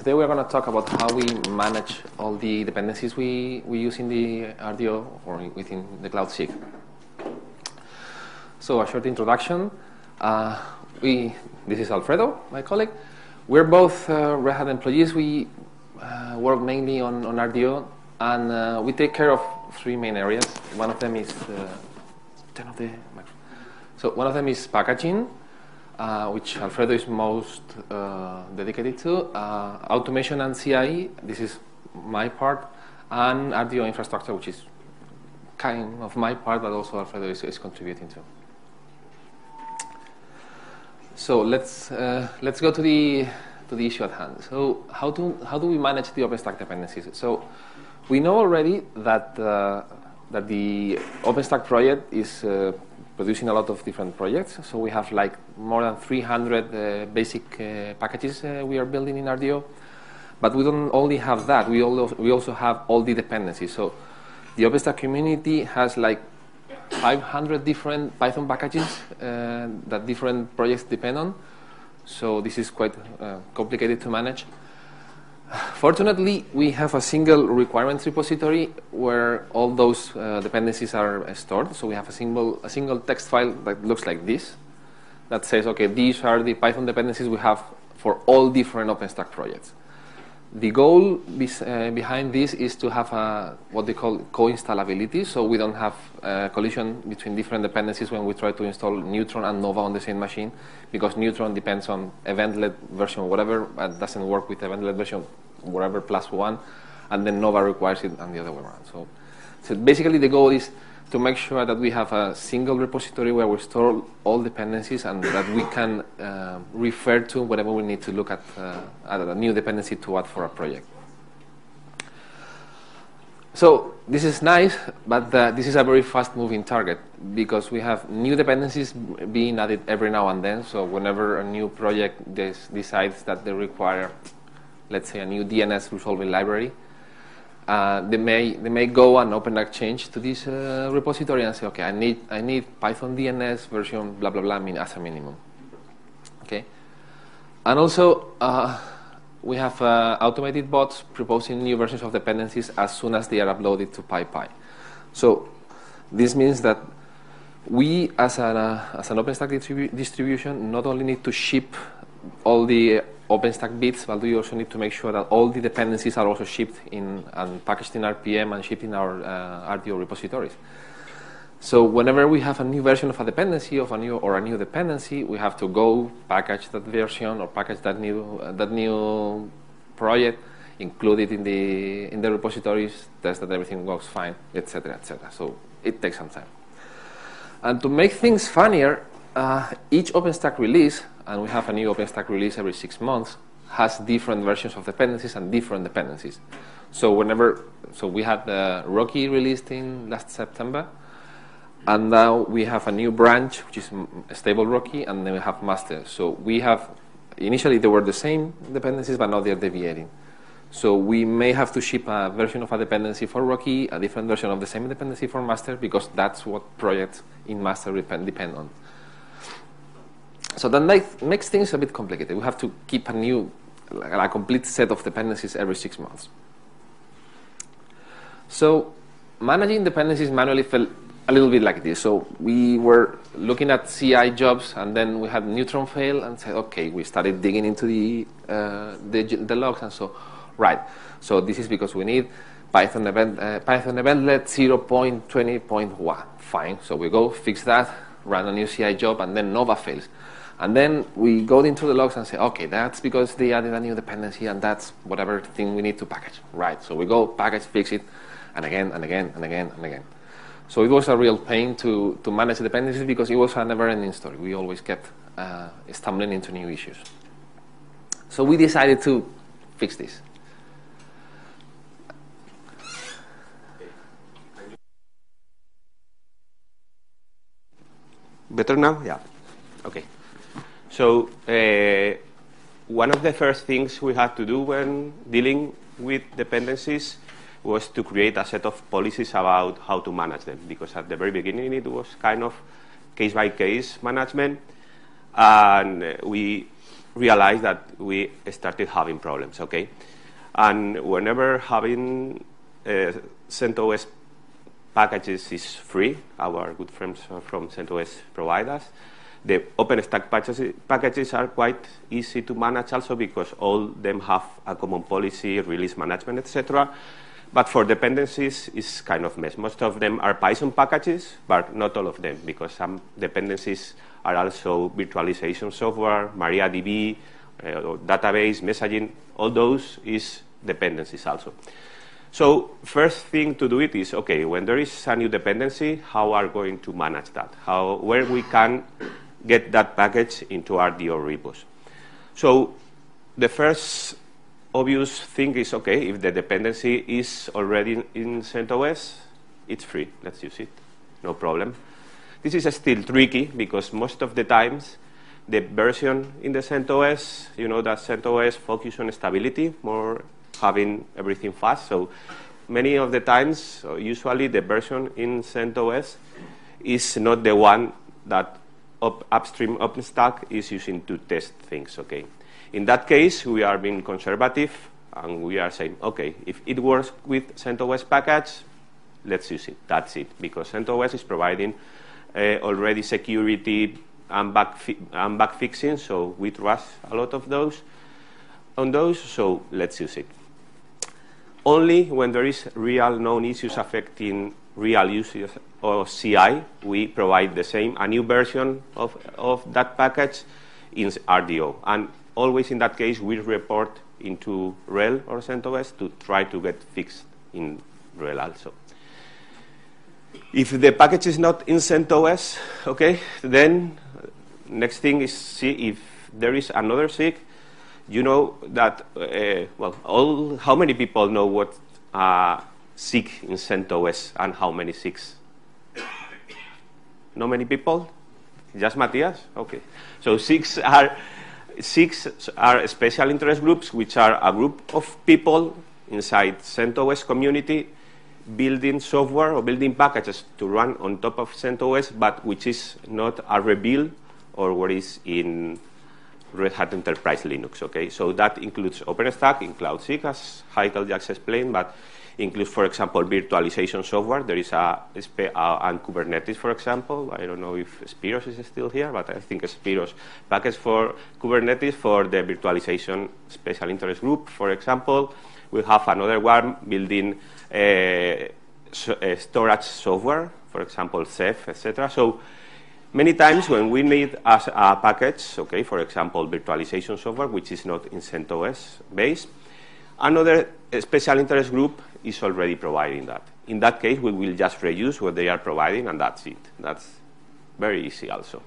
Today we're going to talk about how we manage all the dependencies we use in the RDO or within the Cloud SIG. So a short introduction. This is Alfredo, my colleague. We're both Red Hat employees. We work mainly on RDO, and we take care of three main areas. One of them is packaging, which Alfredo is most dedicated to, automation and CI, this is my part, and RDO infrastructure, which is kind of my part, but also Alfredo is contributing to. So let's go to the issue at hand. So how do we manage the OpenStack dependencies? So we know already that that the OpenStack project is producing a lot of different projects. So we have like more than 300 basic packages we are building in RDO. But we don't only have that. We also have all the dependencies. So the OpenStack community has like 500 different Python packages that different projects depend on. So this is quite complicated to manage. Fortunately, we have a single requirements repository where all those dependencies are stored. So we have a single text file that looks like this, that says, okay, these are the Python dependencies we have for all different OpenStack projects. The goal behind this is to have what they call co-installability, so we don't have collision between different dependencies when we try to install Neutron and Nova on the same machine, because Neutron depends on event-led version whatever, but doesn't work with event-led version whatever +1, and then Nova requires it and the other way around. So basically the goal is to make sure that we have a single repository where we store all dependencies and that we can refer to whenever we need to look at a new dependency to add for a project. So this is nice, but this is a very fast-moving target because we have new dependencies being added every now and then. So whenever a new project decides that they require, let's say, a new DNS resolving library, they may go and open an exchange to this repository and say, okay, I need Python DNS version blah blah blah as a minimum. Okay, and also we have automated bots proposing new versions of dependencies as soon as they are uploaded to PyPI. So this means that we, as an OpenStack distribution, not only need to ship all the OpenStack bits, but we also need to make sure that all the dependencies are also shipped in and packaged in RPM and shipped in our RDO repositories. So whenever we have a new version of a dependency or a new dependency, we have to go package that version or package that new project, include it in the repositories, test that everything works fine, etc., etc. So it takes some time. And to make things funnier, each OpenStack release, and we have a new OpenStack release every 6 months, has different versions of dependencies and different dependencies. So we had the Rocky released in last September, and now we have a new branch, which is stable Rocky, and then we have Master. So we have, initially they were the same dependencies, but now they're deviating. So we may have to ship a version of a dependency for Rocky, a different version of the same dependency for Master, because that's what projects in Master depend on. So that makes things a bit complicated. We have to keep a complete set of dependencies every 6 months. So managing dependencies manually felt a little bit like this. So we were looking at CI jobs, and then we had Neutron fail, and said, okay, we started digging into the logs, and so, right. So this is because we need Python eventlet 0.20.1. Fine. So we go fix that, run a new CI job, and then Nova fails. And then we go into the logs and say, okay, that's because they added a new dependency, and that's whatever thing we need to package. Right, so we go package, fix it, and again, and again, and again, and again. So it was a real pain to manage the dependencies because it was a never-ending story. We always kept stumbling into new issues. So we decided to fix this. Better now? Yeah. Okay. So one of the first things we had to do when dealing with dependencies was to create a set of policies about how to manage them, because at the very beginning it was kind of case-by-case management, and we realized that we started having problems, okay? And whenever having CentOS packages is free, our good friends from CentOS provide us, the OpenStack packages are quite easy to manage also because all them have a common policy, release management, etc. But for dependencies, it's kind of a mess. Most of them are Python packages, but not all of them, because some dependencies are also virtualization software, MariaDB, database, messaging. All those is dependencies also. So first thing to do it is, okay, when there is a new dependency, how are going to manage that? How, where we can get that package into RDO repos? So the first obvious thing is, okay, if the dependency is already in CentOS, it's free. Let's use it, no problem. This is still tricky because most of the times the version in the CentOS, you know that CentOS focuses on stability, more having everything fast. So many of the times, usually the version in CentOS is not the one that upstream OpenStack is using to test things, okay? In that case, we are being conservative, and we are saying, okay, if it works with CentOS package, let's use it. That's it, because CentOS is providing already security and bug fixing, so we trust a lot of those on those, so let's use it. Only when there is real known issues affecting real users or CI, we provide the same, a new version of that package in RDO. And always in that case, we report into RHEL or CentOS to try to get fixed in RHEL also. If the package is not in CentOS, okay, then next thing is see if there is another SIG. You know that, well, how many people know what SIG in CentOS and how many SIGs? Not many people? Just Matthias? Okay. So SIGs are special interest groups, which are a group of people inside CentOS community building software or building packages to run on top of CentOS, but which is not a rebuild or what is in Red Hat Enterprise Linux, okay? So that includes OpenStack in Cloud SIG, as Heikel just explained, but includes, for example, virtualization software. There is and Kubernetes, for example. I don't know if Spiros is still here, but I think Spiros package for Kubernetes for the virtualization special interest group, for example. We have another one building storage software, for example, Ceph, etc. So many times when we need a package, okay, for example, virtualization software, which is not in CentOS based, another special interest group is already providing that. In that case, we will just reuse what they are providing, and that's it. That's very easy also.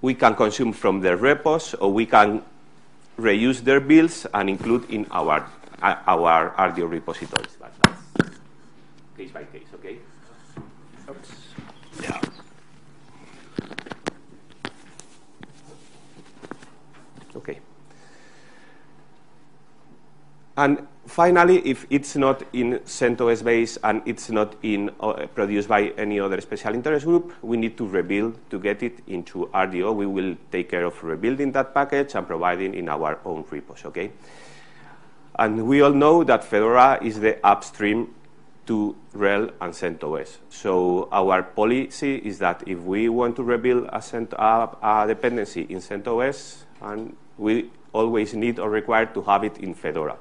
We can consume from their repos, or we can reuse their builds and include in our RDO repositories. But that's case by case, okay? Oops. Yeah. Okay. And finally, if it's not in CentOS base and it's not in produced by any other special interest group, we need to rebuild to get it into RDO. We will take care of rebuilding that package and providing in our own repos, okay? And we all know that Fedora is the upstream to RHEL and CentOS. So our policy is that if we want to rebuild a dependency in CentOS, and we always need or require to have it in Fedora.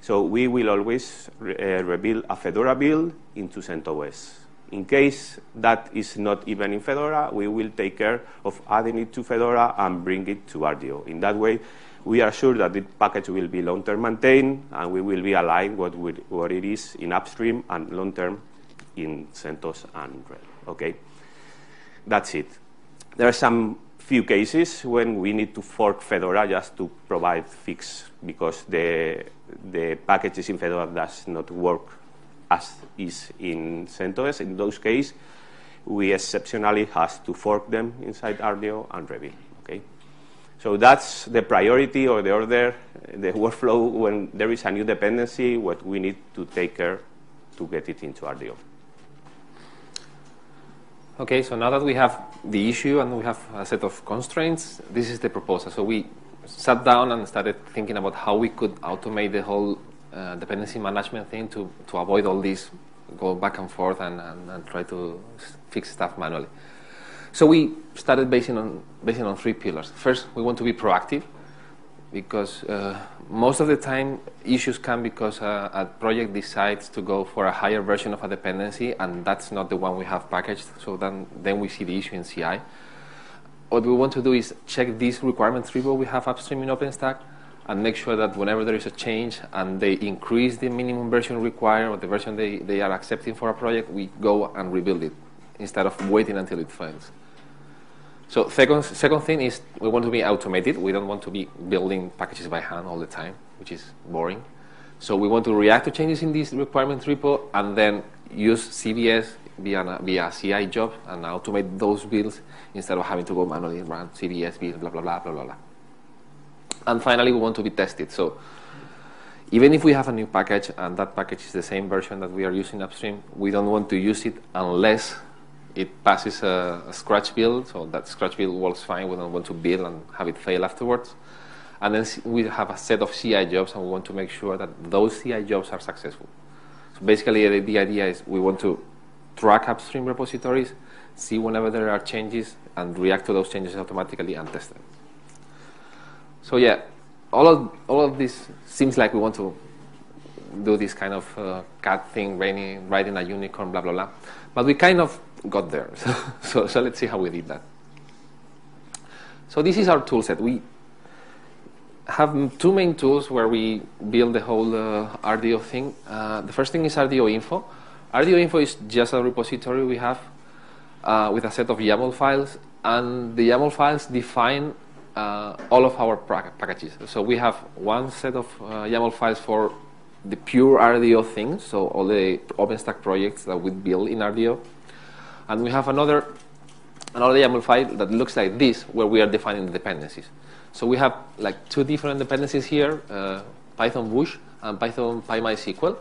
So we will always rebuild a Fedora build into CentOS. In case that is not even in Fedora, we will take care of adding it to Fedora and bring it to RDO. In that way, we are sure that the package will be long-term maintained, and we will be aligned with what it is in upstream and long-term in CentOS and RHEL. Okay, that's it. There are some few cases when we need to fork Fedora just to provide fix because the packages in Fedora does not work as is in CentOS. In those cases, we exceptionally have to fork them inside RDO and rebuild. Okay, so that's the priority or the order, the workflow when there is a new dependency. What we need to take care to get it into RDO. Okay, so now that we have the issue and we have a set of constraints, this is the proposal. So we sat down and started thinking about how we could automate the whole dependency management thing to avoid all this go back and forth and try to fix stuff manually. So we started basing on three pillars. First, we want to be proactive, because most of the time issues come because a project decides to go for a higher version of a dependency, and that's not the one we have packaged, so then we see the issue in CI. What we want to do is check these requirement repo we have upstream in OpenStack and make sure that whenever there is a change and they increase the minimum version required or the version they are accepting for a project, we go and rebuild it instead of waiting until it fails. So second thing is we want to be automated. We don't want to be building packages by hand all the time, which is boring. So we want to react to changes in this requirement repo and then use CBS via a CI job and automate those builds instead of having to go manually run CBS build, blah, blah, blah, blah, blah, blah. And finally, we want to be tested. So even if we have a new package and that package is the same version that we are using upstream, we don't want to use it unless it passes a scratch build, so that scratch build works fine. We don't want to build and have it fail afterwards. And then we have a set of CI jobs, and we want to make sure that those CI jobs are successful. So basically, the idea is we want to track upstream repositories, see whenever there are changes, and react to those changes automatically and test them. So yeah, all of this seems like we want to do this kind of cat thing, riding a unicorn, blah, blah, blah. But we kind of got there. So let's see how we did that. So this is our tool set. We have two main tools where we build the whole RDO thing. The first thing is RDO info. RDO info is just a repository we have with a set of YAML files. And the YAML files define all of our packages. So we have one set of YAML files for the pure RDO thing, so all the OpenStack projects that we build in RDO. And we have another YAML file that looks like this, where we are defining the dependencies. So we have like two different dependencies here, Python Whoosh and Python PyMySQL.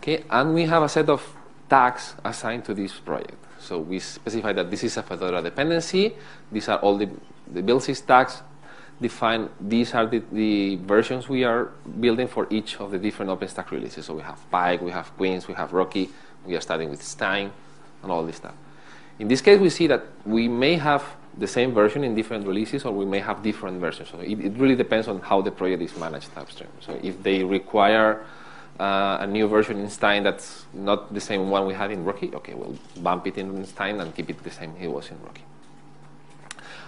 Okay, and we have a set of tags assigned to this project. So we specify that this is a Fedora dependency. These are all the build sys tags. Define these are the versions we are building for each of the different OpenStack releases. So we have Pike, we have Queens, we have Rocky. We are starting with Stein and all this stuff. In this case, we see that we may have the same version in different releases, or we may have different versions. So it really depends on how the project is managed upstream. So if they require a new version in Stein that's not the same one we had in Rocky, okay, we'll bump it in Stein and keep it the same it was in Rocky.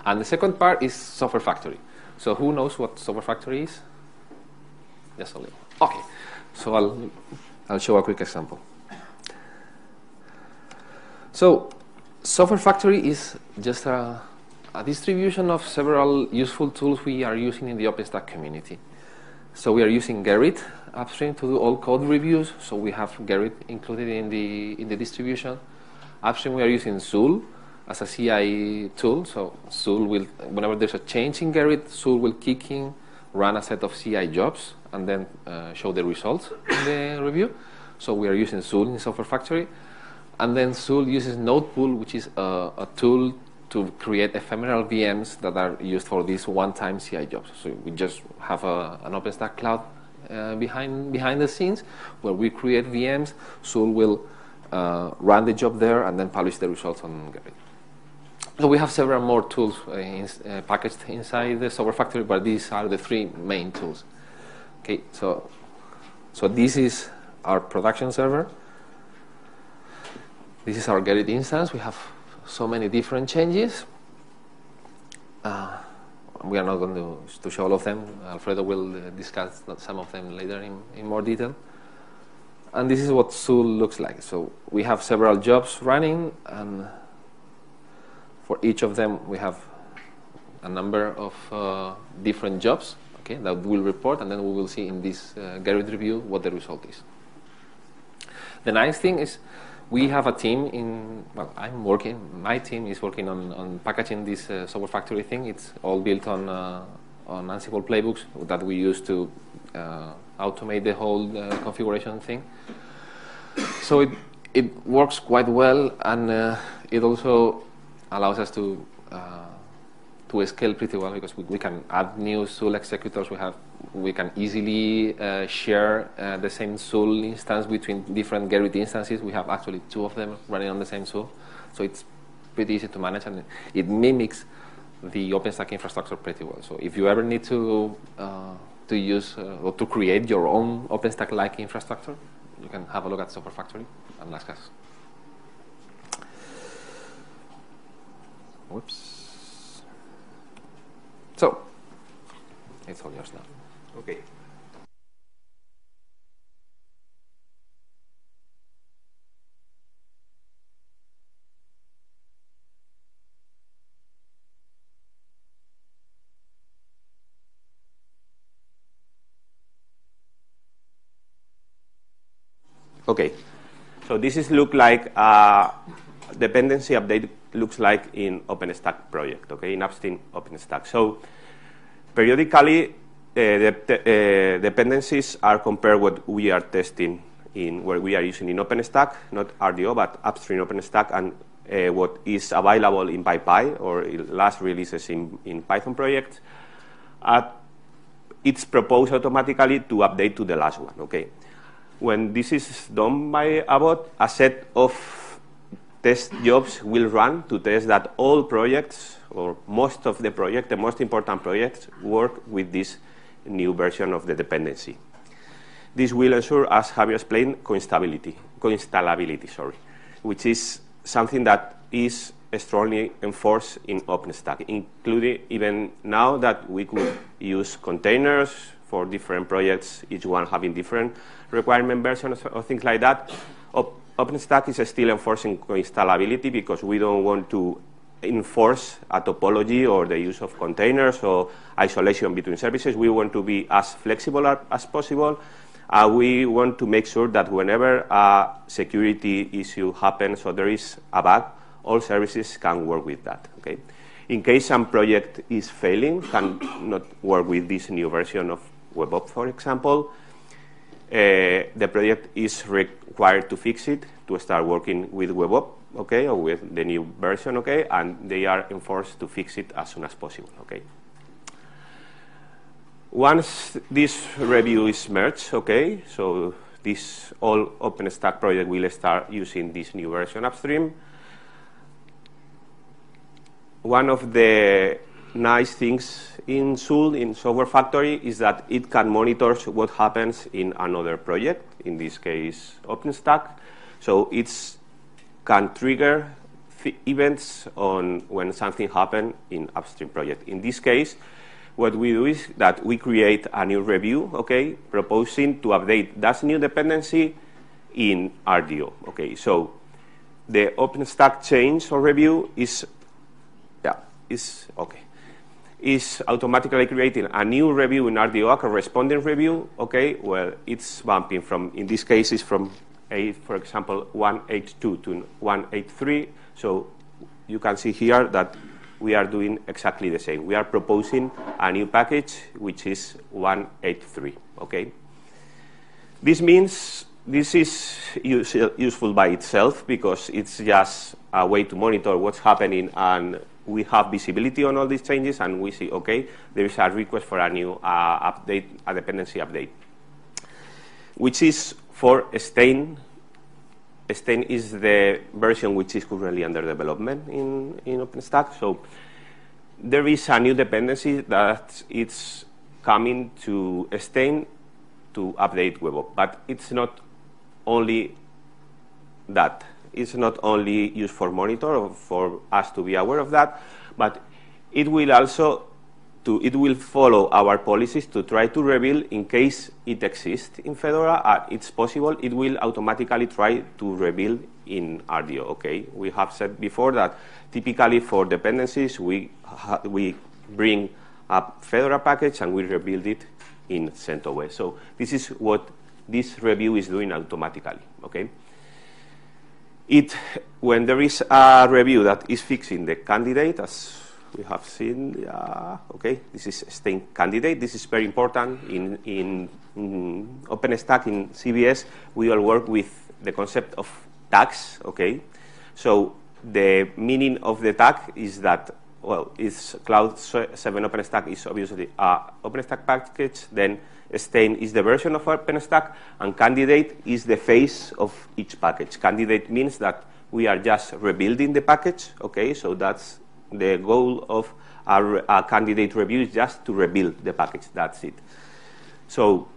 And the second part is Software Factory. So who knows what Software Factory is? Yes, Olivia. Okay, so I'll show a quick example. So Software Factory is just a distribution of several useful tools we are using in the OpenStack community. So we are using Gerrit upstream to do all code reviews. So we have Gerrit included in the distribution. Upstream we are using Zuul as a CI tool. So Zuul will, whenever there's a change in Gerrit, Zuul will kick in, run a set of CI jobs, and then show the results in the review. So we are using Zuul in Software Factory. And then Zuul uses NodePool, which is a tool to create ephemeral VMs that are used for these one-time CI jobs. So we just have an OpenStack cloud behind the scenes where we create VMs. Zuul will run the job there and then publish the results on Gerrit. So we have several more tools packaged inside the Software Factory, but these are the three main tools. Okay, so this is our production server. This is our Gerrit instance. We have so many different changes. We are not going to show all of them. Alfredo will discuss some of them later in more detail. And this is what Zuul looks like. So we have several jobs running, and for each of them we have a number of different jobs, okay, that we'll report, and then we will see in this Gerrit review what the result is. The nice thing is, we have a team my team is working on packaging this Software Factory thing. It's all built on Ansible playbooks that we use to automate the whole configuration thing. So it, it works quite well, and it also allows us to scale pretty well, because we can add new Zuul executors. We can easily share the same Zuul instance between different Gerrit instances. We have actually 2 of them running on the same Zuul, so it's pretty easy to manage, and it mimics the OpenStack infrastructure pretty well. So if you ever need to use or to create your own OpenStack-like infrastructure, you can have a look at Software Factory and ask us. Whoops. So it's all yours now. Okay. Okay, so this is look like dependency update looks like in OpenStack project, okay, in upstream OpenStack. So periodically, the dependencies are compared what we are testing in what we are using in OpenStack, not RDO, but upstream OpenStack, and what is available in PyPI or last releases in Python projects. It's proposed automatically to update to the last one, okay. When this is done by a bot, a set of test jobs will run to test that all projects, or most of the project, the most important projects, work with this new version of the dependency. This will ensure, as Javier explained, coinstallability, which is something that is strongly enforced in OpenStack, including even now that we could use containers for different projects, each one having different requirement versions or things like that. OpenStack is still enforcing coinstallability because we don't want to enforce a topology or the use of containers or isolation between services. We want to be as flexible as possible. We want to make sure that whenever a security issue happens or there is a bug, all services can work with that. Okay? In case some project is failing, cannot work with this new version of WebOb, for example, the project is required to fix it, to start working with WebOb, okay, or with the new version, okay, and they are enforced to fix it as soon as possible, okay. Once this review is merged, okay, so this all OpenStack project will start using this new version upstream. One of the nice things in Zuul, in Software Factory, is that it can monitor what happens in another project, in this case OpenStack. So it can trigger events on when something happens in upstream project. In this case, what we do is that we create a new review, okay, proposing to update that new dependency in RDO. Okay, so the OpenStack change or review is automatically creating a new review in RDO, a corresponding review, okay, well, it's bumping from, in this case, it's from, for example, 182 to 183, so you can see here that we are doing exactly the same. We are proposing a new package, which is 183, okay? This means this is useful by itself, because it's just a way to monitor what's happening, and we have visibility on all these changes, and we see, okay, there is a request for a new update, a dependency update, which is for Stein. Stein is the version which is currently under development in OpenStack. So there is a new dependency that it's coming to Stein to update WebOb, but it's not only that. It's not only used for monitor or for us to be aware of that, but it will also it will follow our policies to try to reveal in case it exists in Fedora. It's possible it will automatically try to reveal in RDO. Okay, we have said before that typically for dependencies we bring a Fedora package and we rebuild it in CentOS. So this is what this review is doing automatically. Okay. When there is a review that is fixing the candidate, as we have seen, okay, this is Stein candidate. This is very important in OpenStack, in CBS. We all work with the concept of tags, okay? So the meaning of the tag is that, well, it's Cloud 7 OpenStack is obviously an OpenStack package, then Stein is the version of OpenStack, and candidate is the phase of each package. Candidate means that we are just rebuilding the package, okay? So that's the goal of our candidate review, is just to rebuild the package, that's it. So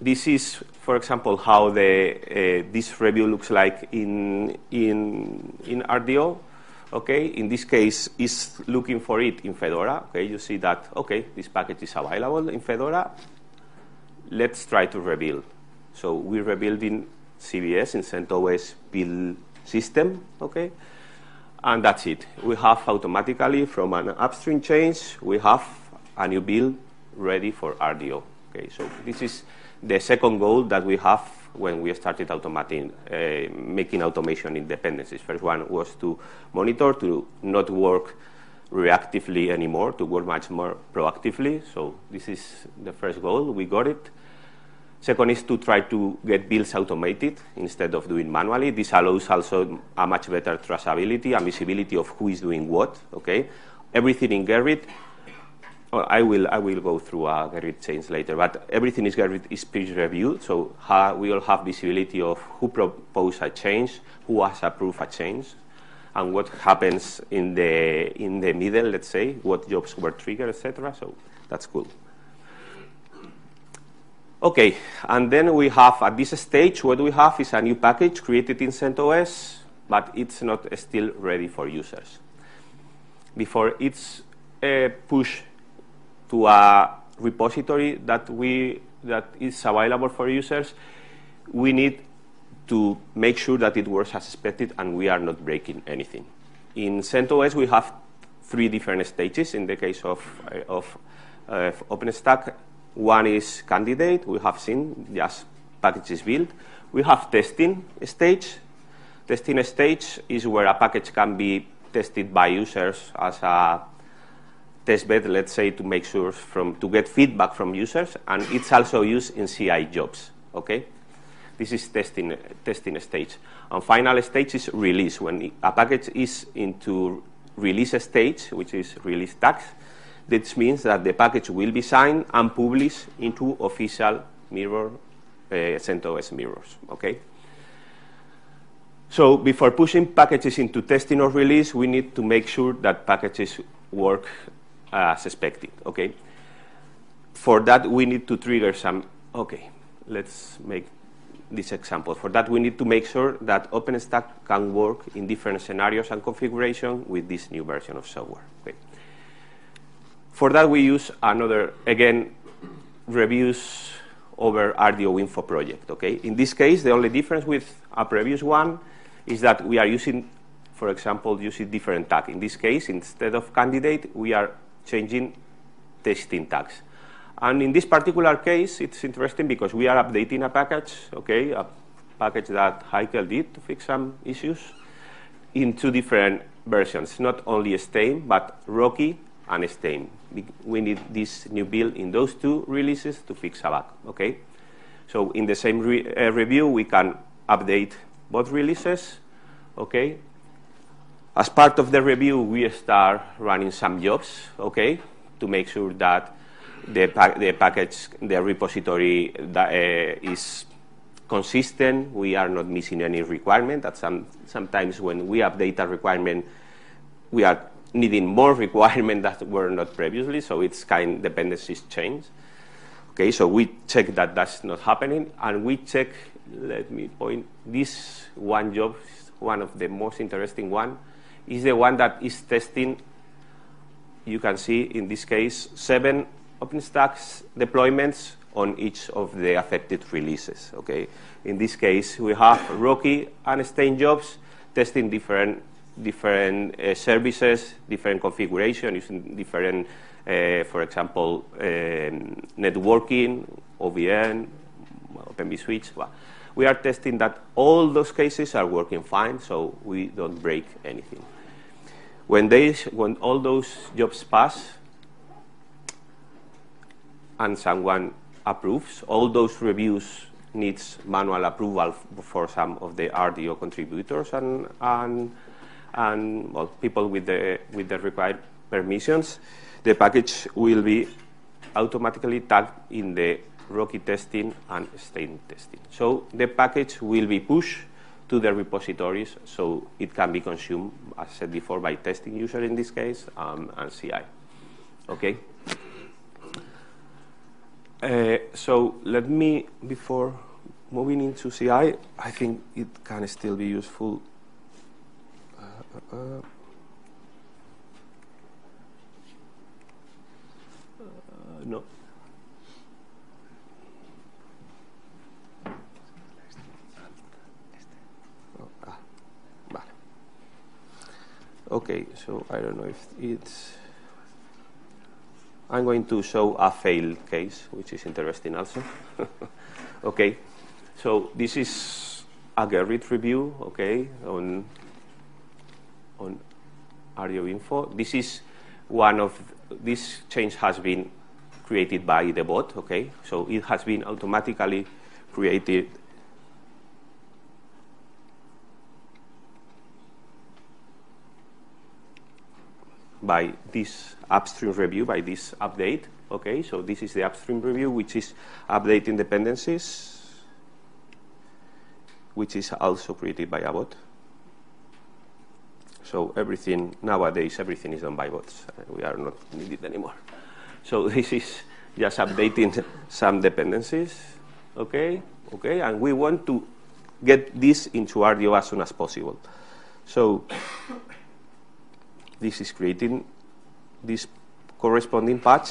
this is, for example, how the this review looks like in RDO. Okay, in this case, is looking for it in Fedora. Okay, you see that. Okay, this package is available in Fedora. Let's try to rebuild. So we rebuild in CBS, in CentOS build system. Okay, and that's it. We have automatically from an upstream change, we have a new build ready for RDO. Okay, so this is the second goal that we have when we started making automation in dependencies. First one was to monitor, to not work reactively anymore, to work much more proactively. So this is the first goal. We got it. Second is to try to get builds automated instead of doing manually. This allows also a much better traceability and visibility of who is doing what. Okay, everything in Gerrit. I will go through a Gerrit change later, but everything is Gerrit is peer-reviewed, so we all have visibility of who proposed a change, who has approved a change, and what happens in the middle, let's say, what jobs were triggered, etc. So that's cool. Okay, and then we have, at this stage, what we have is a new package created in CentOS, but it's not still ready for users. Before it's pushed to a repository that is available for users, we need to make sure that it works as expected and we are not breaking anything. In CentOS, we have 3 different stages. In the case of OpenStack, one is candidate. We have seen just packages built. We have testing stage. Testing stage is where a package can be tested by users as a testbed, let's say, to make sure to get feedback from users, and it's also used in CI jobs. Okay, this is testing stage, and final stage is release. When a package is into release stage, which is release tags, this means that the package will be signed and published into official mirror, CentOS mirrors. Okay. So before pushing packages into testing or release, we need to make sure that packages work as expected, okay? For that, we need to trigger some, okay, let's make this example. For that, we need to make sure that OpenStack can work in different scenarios and configuration with this new version of software, okay? For that, we use another, again, reviews over RDO info project, okay? In this case, the only difference with a previous one is that we are using, for example, using different tags. In this case, instead of candidate, we are changing testing tags. And in this particular case, it's interesting because we are updating a package, okay, a package that Heikel did to fix some issues, in 2 different versions, not only Stein, but Rocky and Stein. We need this new build in those 2 releases to fix a bug, okay? So in the same review, we can update both releases, okay? As part of the review, we start running some jobs, okay, to make sure that the repository is consistent. We are not missing any requirement. That sometimes when we update a requirement, we are needing more requirements that were not previously. So it's kind of dependencies change. Okay, so we check that that's not happening, and we check. Let me point this one job, one of the most interesting one, is the one that is testing, you can see in this case, 7 OpenStack deployments on each of the affected releases. Okay, in this case, we have Rocky and Stein jobs testing different services, different configuration, using different, for example, networking, OVN, Open vSwitch. We are testing that all those cases are working fine, so we don't break anything. When all those jobs pass and someone approves, all those reviews needs manual approval for some of the RDO contributors and well, people with the required permissions. The package will be automatically tagged in the Rocky testing and Stein testing. So the package will be pushed to the repositories, so it can be consumed, as said before, by testing user in this case and CI. Okay. So let me, before moving into CI, I think it can still be useful. No. Vale. Okay, so I don't know if it's... I'm going to show a fail case, which is interesting also. Okay, so this is a Gerrit review, okay, on RDO info. This is one of, this change has been created by the bot, okay, so it has been automatically created. By this upstream review, by this update. Okay, so this is the upstream review, which is updating dependencies, which is also created by a bot. So everything, nowadays, everything is done by bots. We are not needed anymore. So this is just updating some dependencies. Okay, okay, and we want to get this into RDO as soon as possible. So this is creating this corresponding patch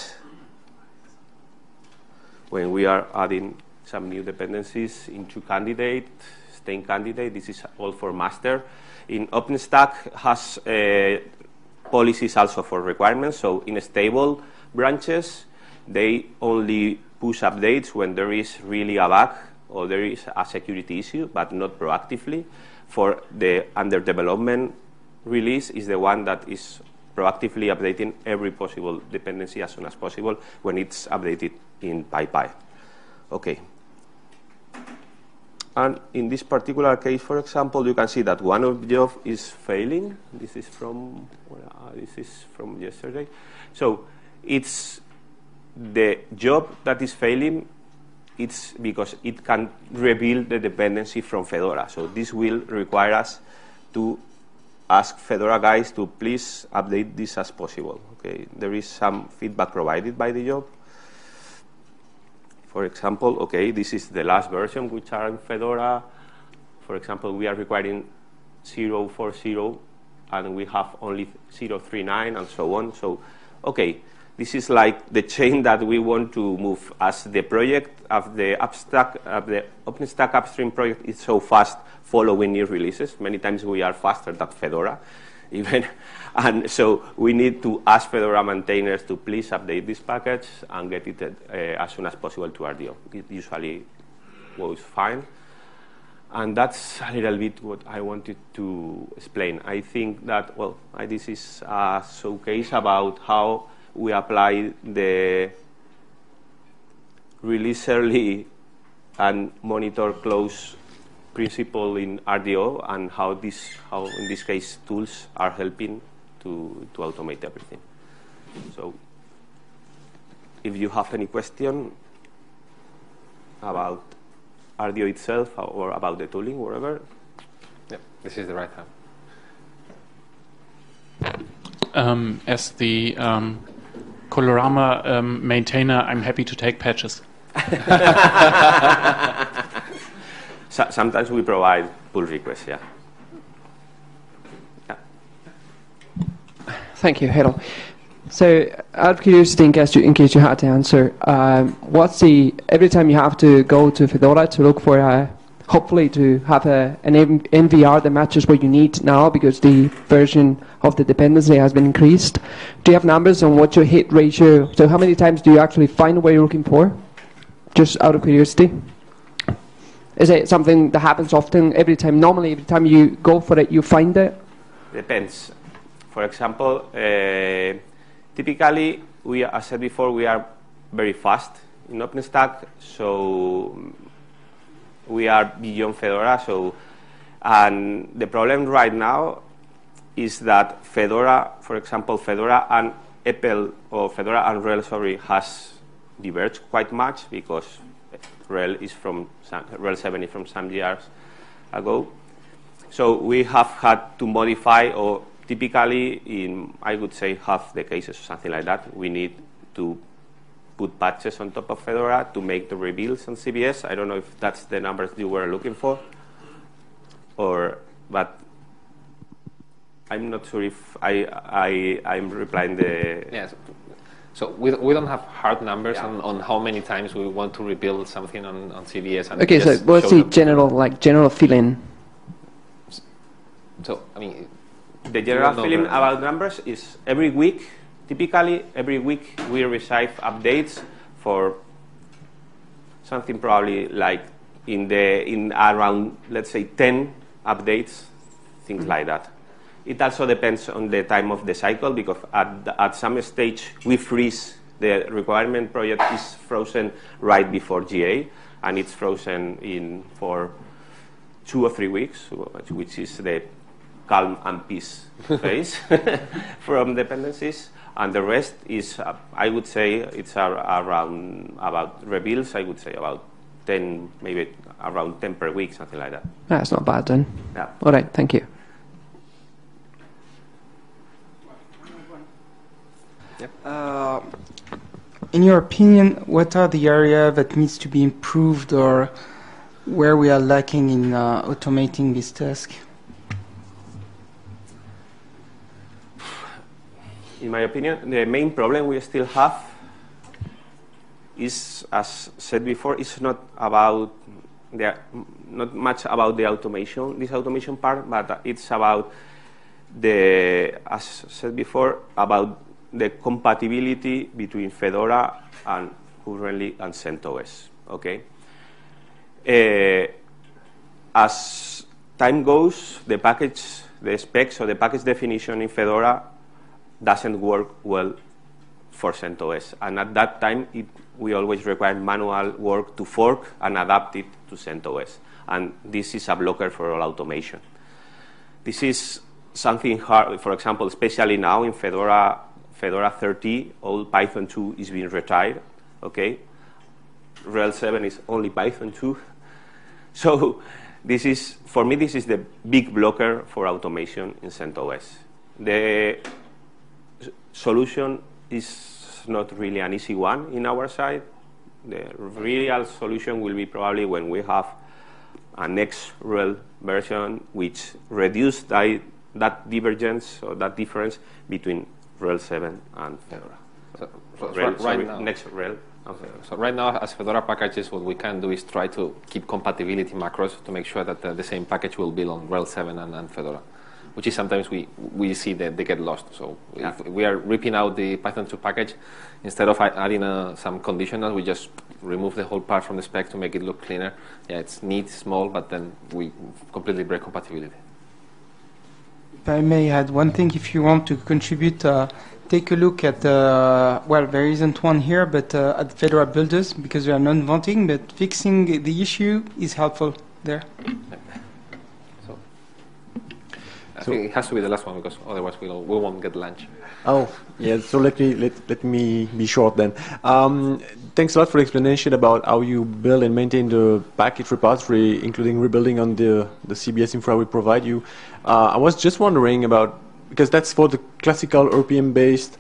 when we are adding some new dependencies into candidate, Stein candidate. This is all for master. In OpenStack has policies also for requirements. So in stable branches, they only push updates when there is really a bug or there is a security issue, but not proactively. For the under development release is the one that is proactively updating every possible dependency as soon as possible when it's updated in PyPI. Okay. And in this particular case, for example, you can see that one object is failing. This is from yesterday. So it's the job that is failing. It's because it can rebuild the dependency from Fedora. So this will require us to ask Fedora guys to please update this as possible. Okay, there is some feedback provided by the job. For example, okay, this is the last version which are in Fedora. For example, we are requiring 0.40 and we have only 0.39 and so on. So, okay, this is like the chain that we want to move as the project of the OpenStack upstream project is so fast following new releases. Many times we are faster than Fedora even. And so we need to ask Fedora maintainers to please update this package and get it as soon as possible to RDO. It usually goes fine. And that's a little bit what I wanted to explain. I think that, well, this is a showcase about how we apply the release early and monitor close principle in RDO and how this, in this case, tools are helping to automate everything. So if you have any question about RDO itself or about the tooling, whatever. Yeah, this is the right time. As the Colorama maintainer, I'm happy to take patches. Sometimes we provide pull requests, yeah. Thank you, Heikel. So, out of curiosity, in case you had to answer, what's the every time you have to go to Fedora to look for a hopefully to have an NVR that matches what you need now because the version of the dependency has been increased. Do you have numbers on what your hit ratio, so how many times do you actually find what you're looking for? Just out of curiosity. Is it something that happens often every time? Normally every time you go for it, you find it? Depends. For example, typically, as I said before, we are very fast in OpenStack, so we are beyond Fedora. So, and the problem right now is that Fedora, for example, Fedora and EPL, or Fedora and RHEL, sorry, has diverged quite much, because RHEL is from RHEL 7 is from some years ago. So we have had to modify, or typically in, I would say, half the cases or something like that, we need to put patches on top of Fedora to make the rebuilds on CBS. I don't know if that's the numbers you were looking for, or but I'm not sure if I'm replying the. Yes. So we don't have hard numbers, yeah, on how many times we want to rebuild something on CBS. And okay, so what's the general feeling? So I mean, the general feeling about numbers is every week. Typically, every week we receive updates for something probably like around, let's say, 10 updates, things like that. It also depends on the time of the cycle, because at some stage we freeze. The requirement project is frozen right before GA, and it's frozen in for 2 or 3 weeks, which is the calm and peace phase from dependencies. And the rest is, I would say, it's around about rebuilds. I would say about 10, maybe around 10 per week, something like that. That's not bad then. Yeah. All right. Thank you. In your opinion, what are the areas that needs to be improved, or where we are lacking in automating this task? In my opinion, the main problem we still have is, as said before, it's not much about the automation, this automation part, but it's about the, as said before, about the compatibility between Fedora and currently and CentOS. Okay. As time goes, the package, the specs or the package definition in Fedora doesn't work well for CentOS, and at that time we always require manual work to fork and adapt it to CentOS, and this is a blocker for all automation. This is something hard, for example, especially now in Fedora 30, all Python 2 is being retired. Okay, RHEL 7 is only Python 2. So this is, for me, this is the big blocker for automation in CentOS. The solution is not really an easy one in our side. The real solution will be probably when we have a next RHEL version which reduces that divergence or that difference between RHEL 7 and Fedora. So right now, as Fedora packages, what we can do is try to keep compatibility macros to make sure that the same package will build on RHEL 7 and Fedora, which is sometimes we see that they get lost. So yeah, if we are ripping out the Python 2 package, instead of adding some conditionals, we just remove the whole part from the spec to make it look cleaner. Yeah, it's neat, small, but then we completely break compatibility. If I may add one thing, if you want to contribute, take a look at, well, there isn't one here, but at Fedora Builders, because we are non-voting, but fixing the issue is helpful there. So, I think it has to be the last one, because otherwise we won't get lunch. Oh, yeah, so let me be short then. Thanks a lot for the explanation about how you build and maintain the package repository, including rebuilding on the CBS infra we provide you. I was just wondering about, because that's for the classical RPM-based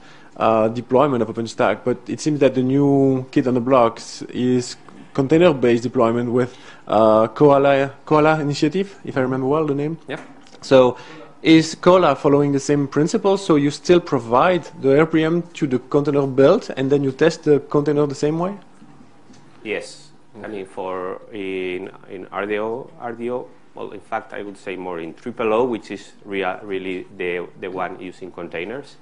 deployment of OpenStack, but it seems that the new kid on the blocks is container-based deployment with Kolla initiative, if I remember well the name. Yep. So is Kolla following the same principle? So you still provide the RPM to the container build, and then you test the container the same way? Yes. Okay. I mean, for in RDO, well, in fact, I would say more in OOO, which is really the one using containers.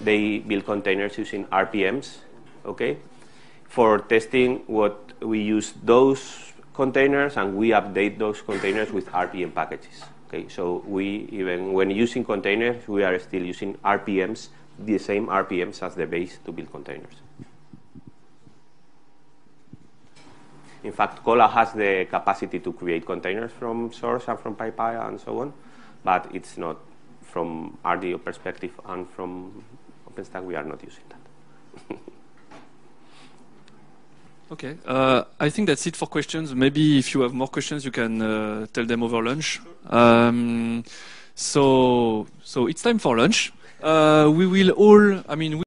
They build containers using RPMs. Okay. For testing, what we use those containers, and we update those containers with RPM packages. So we, even when using containers, we are still using RPMs, the same RPMs as the base to build containers. In fact, Kolla has the capacity to create containers from source and from PyPI and so on, but it's not from RDO perspective, and from OpenStack, we are not using that. OK. I think that's it for questions. Maybe if you have more questions, you can tell them over lunch. So it's time for lunch. We will all, I mean,